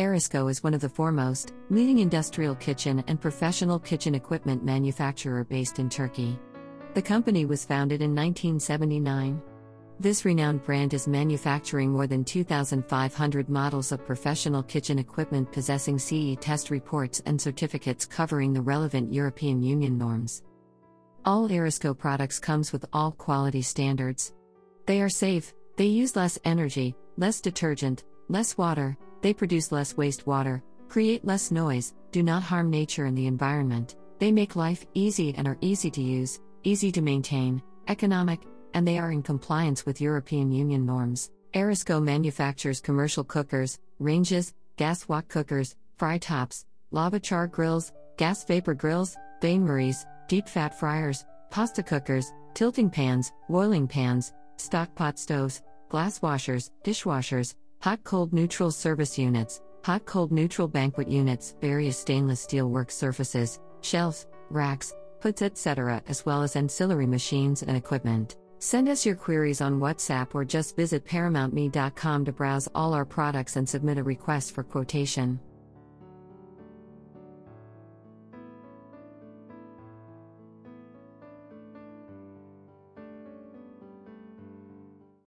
Arisco is one of the foremost, leading industrial kitchen and professional kitchen equipment manufacturer based in Turkey. The company was founded in 1979. This renowned brand is manufacturing more than 2,500 models of professional kitchen equipment possessing CE test reports and certificates covering the relevant European Union norms. All Arisco products comes with all quality standards. They are safe, they use less energy, less detergent, less water, they produce less wastewater, create less noise, do not harm nature and the environment, they make life easy and are easy to use, easy to maintain, economic, and they are in compliance with European Union norms. Arisco manufactures commercial cookers, ranges, gas wok cookers, fry tops, lava char grills, gas vapor grills, bain maries, deep fat fryers, pasta cookers, tilting pans, boiling pans, stock pot stoves, glass washers, dishwashers, hot-cold neutral service units, hot-cold neutral banquet units, various stainless steel work surfaces, shelves, racks, hoods, etc., as well as ancillary machines and equipment. Send us your queries on WhatsApp or just visit ParamountMe.com to browse all our products and submit a request for quotation.